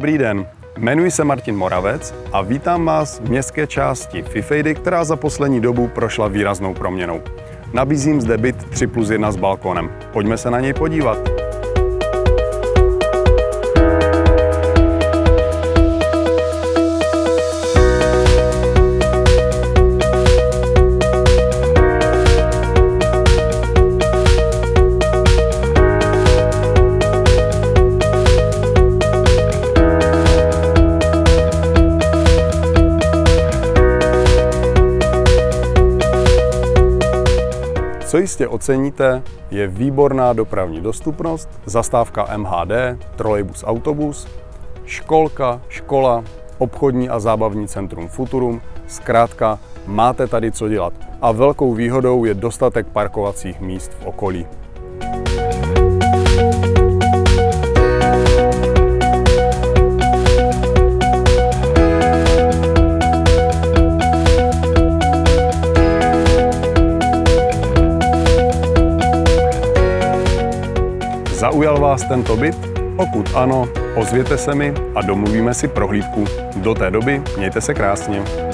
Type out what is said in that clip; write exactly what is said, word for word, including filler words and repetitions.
Dobrý den, jmenuji se Martin Moravec a vítám vás v městské části Fifejdy, která za poslední dobu prošla výraznou proměnou. Nabízím zde byt tři plus jedna s balkónem. Pojďme se na něj podívat. Co jistě oceníte, je výborná dopravní dostupnost, zastávka M H D, trolejbus, autobus, školka, škola, obchodní a zábavní centrum Futurum, zkrátka máte tady co dělat. A velkou výhodou je dostatek parkovacích míst v okolí. Zaujal vás tento byt? Pokud ano, ozvěte se mi a domluvíme si prohlídku. Do té doby mějte se krásně.